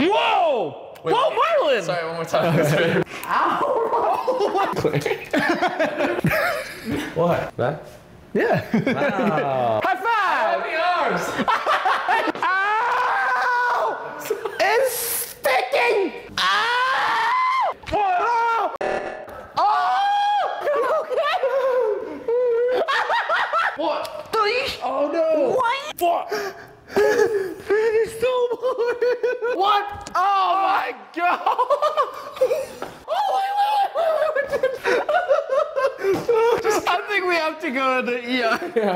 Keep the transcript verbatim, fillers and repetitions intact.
Whoa! Wait, Whoa, Marlon! Sorry, one more time. Ow! What? That? Yeah. Wow. High five! I have the arms! Ow! It's sticking! Ow! Whoa! Oh! Okay. What? Oh no! What? What? What? Oh my god! Oh wait, wait, wait, wait, wait. I think we have to go to the E R. Yeah.